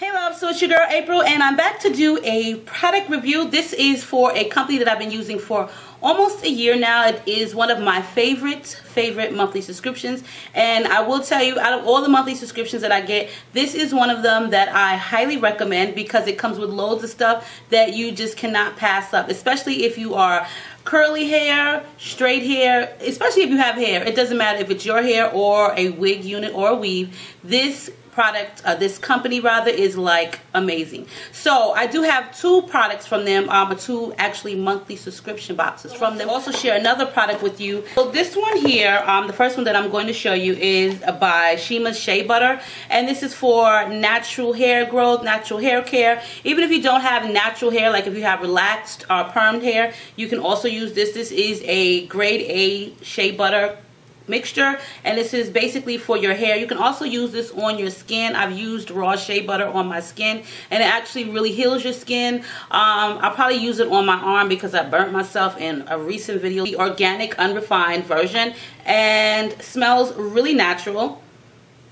Hey loves, so it's your girl April and I'm back to do a product review. This is for a company that I've been using for almost a year now. It is one of my favorite monthly subscriptions, and I will tell you, out of all the monthly subscriptions that I get, this is one of them that I highly recommend because it comes with loads of stuff that you just cannot pass up, especially if you are curly hair, straight hair, especially if you have hair. It doesn't matter if it's your hair or a wig unit or a weave. This product, this company rather, is like amazing. So I do have two products from them, two actually monthly subscription boxes from them. I'll also share another product with you. So this one here, the first one that I'm going to show you is by Shima Shea Butter, and this is for natural hair growth, natural hair care. Even if you don't have natural hair, like if you have relaxed or permed hair, you can also use this. This is a grade A shea butter mixture, and this is basically for your hair. You can also use this on your skin. I've used raw shea butter on my skin and it actually really heals your skin. I'll probably use it on my arm because I burnt myself in a recent video. The organic unrefined version, and smells really natural.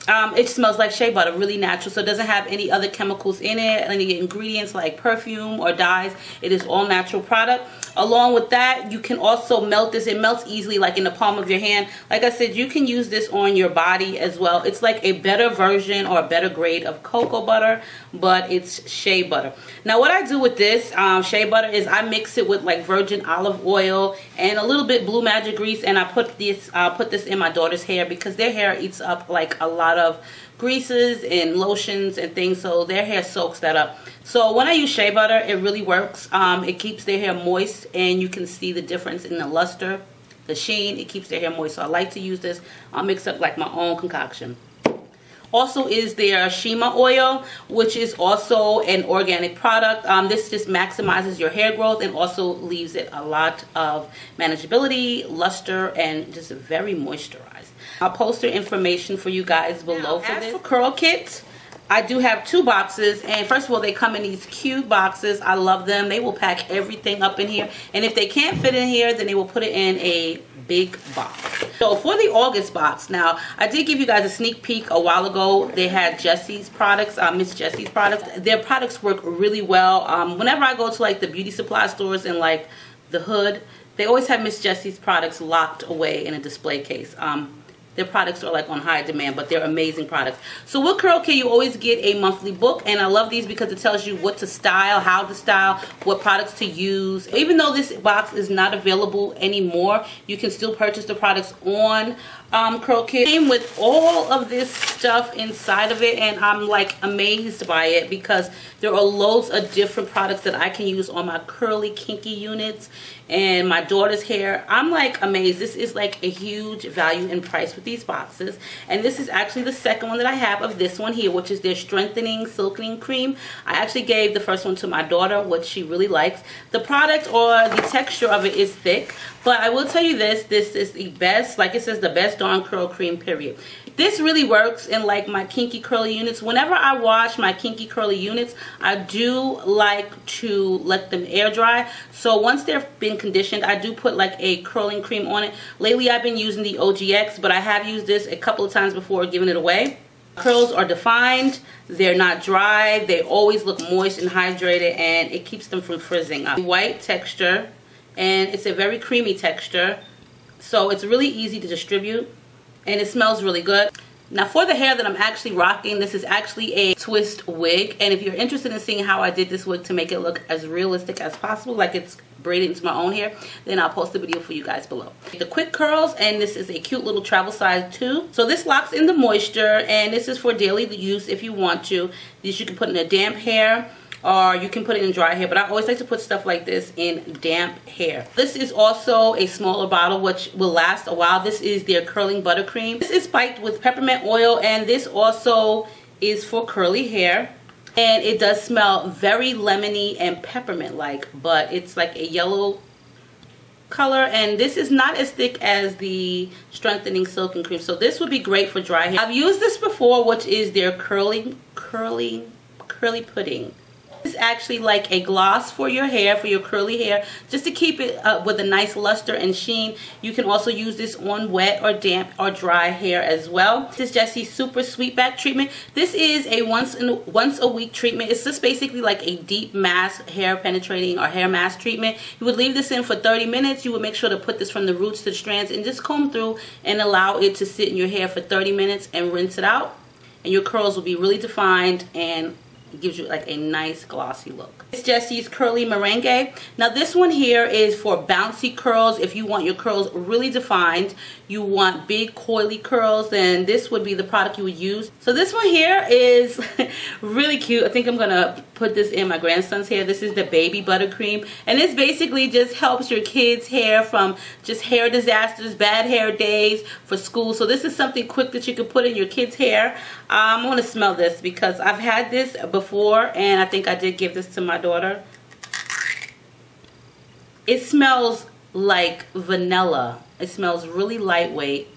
It smells like shea butter, really natural, so it doesn't have any other chemicals in it, any ingredients like perfume or dyes. It is all natural product. Along with that, you can also melt this. It melts easily, like in the palm of your hand. Like I said, you can use this on your body as well. It's like a better version or a better grade of cocoa butter, but it's shea butter. Now what I do with this shea butter is I mix it with like virgin olive oil and a little bit Blue Magic grease, and I put this in my daughter's hair because their hair eats up like a lot of greases and lotions and things, so their hair soaks that up. So when I use shea butter, it really works. It keeps their hair moist, and you can see the difference in the luster, the sheen. It keeps their hair moist, so I like to use this. I'll mix up like my own concoction. Also is their Shima oil, which is also an organic product. This just maximizes your hair growth and also leaves it a lot of manageability, luster, and just very moisturized. I'll post their information for you guys below. Now, for this, for CurlKit, I do have two boxes, and first of all, they come in these cute boxes. I love them. They will pack everything up in here, and if they can't fit in here, then they will put it in a big box. So for the August box, now I did give you guys a sneak peek a while ago. They had Jessie's products, Miss Jessie's products. Their products work really well. Whenever I go to like the beauty supply stores and like the hood, they always have Miss Jessie's products locked away in a display case. Their products are like on high demand, but they're amazing products. So with CurlKit, you always get a monthly book, and I love these because it tells you what to style, how to style, what products to use. Even though this box is not available anymore, you can still purchase the products on CurlKit. Came with all of this stuff inside of it, and I'm like amazed by it because there are loads of different products that I can use on my curly, kinky units and my daughter's hair. I'm like amazed. This is like a huge value in price with these boxes, and this is actually the second one that I have of this one here, which is their strengthening silkening cream. I actually gave the first one to my daughter, which she really likes. The product or the texture of it is thick, but I will tell you this, this is the best, like it says, the best darn curl cream, period. This really works in like my kinky curly units. Whenever I wash my kinky curly units, I do like to let them air dry. So once they've been conditioned, I do put like a curling cream on it. Lately I've been using the OGX, but I have used this a couple of times before giving it away. Curls are defined, they're not dry, they always look moist and hydrated, and it keeps them from frizzing up. White texture, and it's a very creamy texture, so it's really easy to distribute. And it smells really good. Now for the hair that I'm actually rocking, this is actually a twist wig. And if you're interested in seeing how I did this wig to make it look as realistic as possible, like it's braided into my own hair, then I'll post the video for you guys below. The quick curls, and this is a cute little travel size too. So this locks in the moisture, and this is for daily use if you want to. These you can put in a damp hair, or you can put it in dry hair, but I always like to put stuff like this in damp hair. This is also a smaller bottle, which will last a while. This is their curling buttercream. This is spiked with peppermint oil, and this also is for curly hair. And it does smell very lemony and peppermint-like, but it's like a yellow color, and this is not as thick as the strengthening silken cream. So this would be great for dry hair. I've used this before, which is their curly pudding. This actually like a gloss for your hair, for your curly hair, just to keep it up with a nice luster and sheen. You can also use this on wet or damp or dry hair as well. This is Jessie's Super Sweet Back Treatment. This is a once a week treatment. It's just basically like a deep mask, hair penetrating or hair mask treatment. You would leave this in for 30 minutes. You would make sure to put this from the roots to the strands and just comb through and allow it to sit in your hair for 30 minutes and rinse it out. And your curls will be really defined and gives you like a nice glossy look. It's Jessie's Curly Meringue. Now this one here is for bouncy curls. If you want your curls really defined, you want big coily curls, then this would be the product you would use. So this one here is really cute. I think I'm gonna put this in my grandson's hair. This is the Baby Buttercream, and this basically just helps your kids' hair from just hair disasters, bad hair days for school. So this is something quick that you can put in your kids' hair. I'm gonna smell this because I've had this before, and I think I did give this to my daughter. It smells like vanilla. It smells really lightweight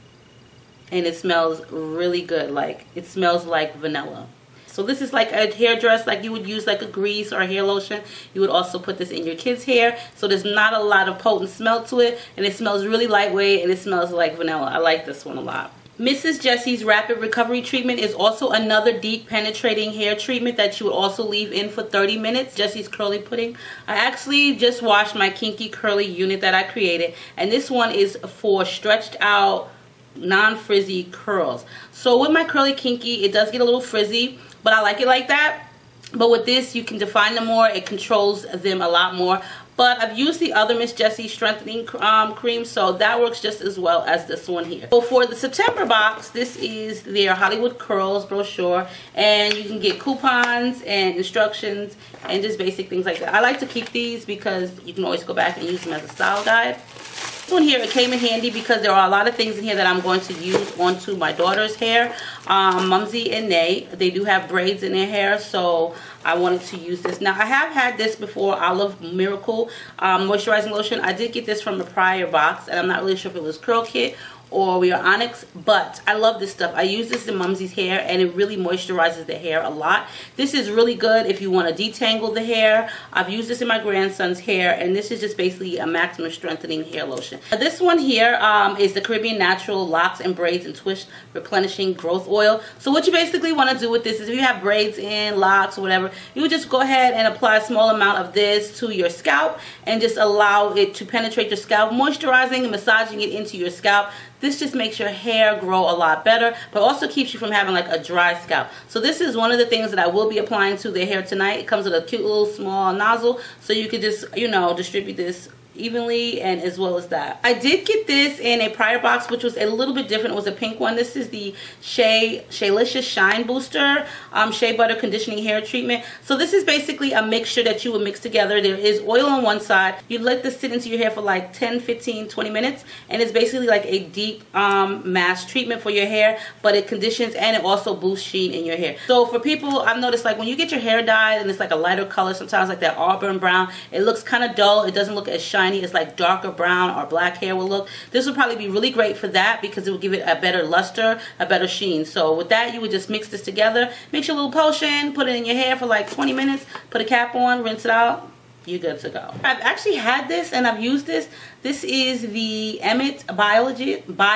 and it smells really good. Like, it smells like vanilla. So this is like a hairdress, like you would use like a grease or a hair lotion. You would also put this in your kids' hair. So there's not a lot of potent smell to it, and it smells really lightweight and it smells like vanilla. I like this one a lot. Mrs. Jessie's Rapid Recovery Treatment is also another deep penetrating hair treatment that you would also leave in for 30 minutes. Jessie's Curly Pudding. I actually just washed my kinky curly unit that I created, and this one is for stretched out non-frizzy curls. So with my curly kinky, it does get a little frizzy, but I like it like that. But with this, you can define them more. It controls them a lot more. But I've used the other Miss Jessie Strengthening Cream, so that works just as well as this one here. So for the September box, this is their Hollywood Curls brochure, and you can get coupons and instructions and just basic things like that. I like to keep these because you can always go back and use them as a style guide. This one here, it came in handy because there are a lot of things in here that I'm going to use onto my daughter's hair. Mumsy and Nate, they do have braids in their hair, so I wanted to use this. Now I have had this before, Olive Miracle moisturizing lotion. I did get this from a prior box, and I'm not really sure if it was CurlKit or We Are Onyx, but I love this stuff. I use this in Mumsy's hair, and it really moisturizes the hair a lot. This is really good if you want to detangle the hair. I've used this in my grandson's hair, and this is just basically a maximum strengthening hair lotion. Now, this one here is the Caribbean Natural Locks and Braids and Twist Replenishing Growth Oil. So what you basically want to do with this is if you have braids in, locks, or whatever, you just go ahead and apply a small amount of this to your scalp and just allow it to penetrate your scalp, moisturizing and massaging it into your scalp. This just makes your hair grow a lot better, but also keeps you from having like a dry scalp. So this is one of the things that I will be applying to the hair tonight. It comes with a cute little small nozzle, so you can just, you know, distribute this evenly and as well as that. I did get this in a prior box, which was a little bit different. It was a pink one. This is the Shea-licious Shine Booster Shea Butter Conditioning Hair Treatment. So this is basically a mixture that you would mix together. There is oil on one side. You let this sit into your hair for like 10, 15, 20 minutes, and it's basically like a deep mask treatment for your hair, but it conditions and it also boosts sheen in your hair. So for people, I've noticed like when you get your hair dyed and it's like a lighter color, sometimes like that auburn brown, it looks kind of dull. It doesn't look as shiny. It's like darker brown or black hair will look. This would probably be really great for that because it would give it a better luster, a better sheen. So with that, you would just mix this together, mix your little potion, put it in your hair for like 20 minutes, put a cap on, rinse it out. You're good to go. I've actually had this and I've used this. This is the Emmett Biologics.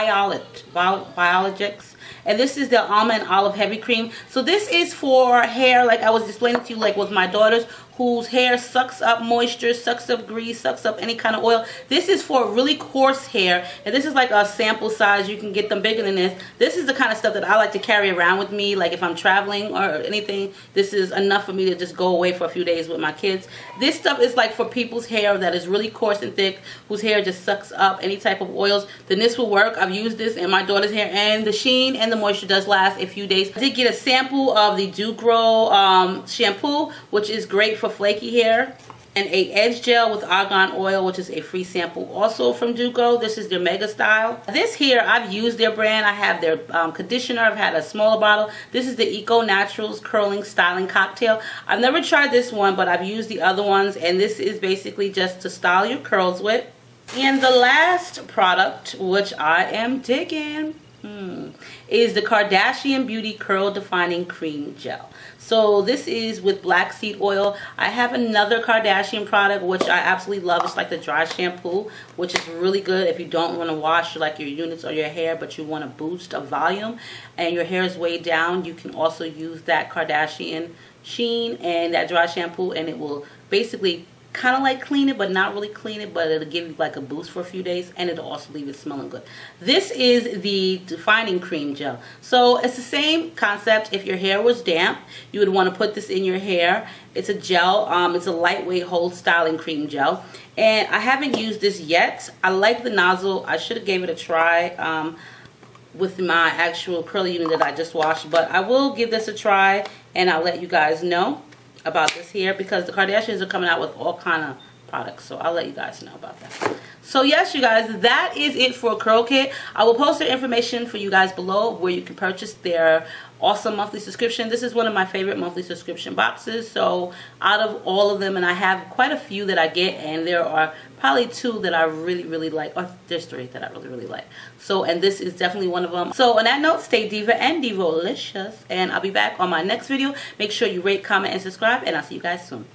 And this is the Almond Olive Heavy Cream. So this is for hair, like I was explaining to you, like with my daughters, whose hair sucks up moisture, sucks up grease, sucks up any kind of oil. This is for really coarse hair, and this is like a sample size. You can get them bigger than this. This is the kind of stuff that I like to carry around with me, like if I'm traveling or anything. This is enough for me to just go away for a few days with my kids. This stuff is like for people's hair that is really coarse and thick, whose hair just sucks up any type of oils. Then this will work. I've used this in my daughter's hair, and the sheen and the moisture does last a few days. I did get a sample of the DuGro shampoo, which is great for flaky hair, and a edge gel with argan oil, which is a free sample also from DuGro. This is their Mega Style. This here, I've used their brand. I have their conditioner. I've had a smaller bottle. This is the Eco Naturals Curling Styling Cocktail. I've never tried this one, but I've used the other ones, and this is basically just to style your curls with. And the last product, which I am digging, is the Kardashian Beauty Curl Defining Cream Gel. So this is with black seed oil. I have another Kardashian product which I absolutely love. It's like the dry shampoo, which is really good if you don't want to wash like your units or your hair, but you want to boost a volume and your hair is way down. You can also use that Kardashian sheen and that dry shampoo, and it will basically kind of like clean it, but not really clean it, but it'll give you like a boost for a few days, and it'll also leave it smelling good. This is the Defining Cream Gel. So it's the same concept. If your hair was damp, you would want to put this in your hair. It's a gel. It's a lightweight hold styling cream gel, and I haven't used this yet. I like the nozzle. I should have gave it a try with my actual curly unit that I just washed, but I will give this a try, and I'll let you guys know about this here, because the Kardashians are coming out with all kind of products, so I'll let you guys know about that. So yes, you guys, that is it for CurlKit. I will post their information for you guys below where you can purchase their awesome monthly subscription. This is one of my favorite monthly subscription boxes, so out of all of them, and I have quite a few that I get, and there are probably two that I really like, or there's three that I really like. So, and this is definitely one of them. So on that note, stay diva and divolicious, and I'll be back on my next video. Make sure you rate, comment, and subscribe, and I'll see you guys soon.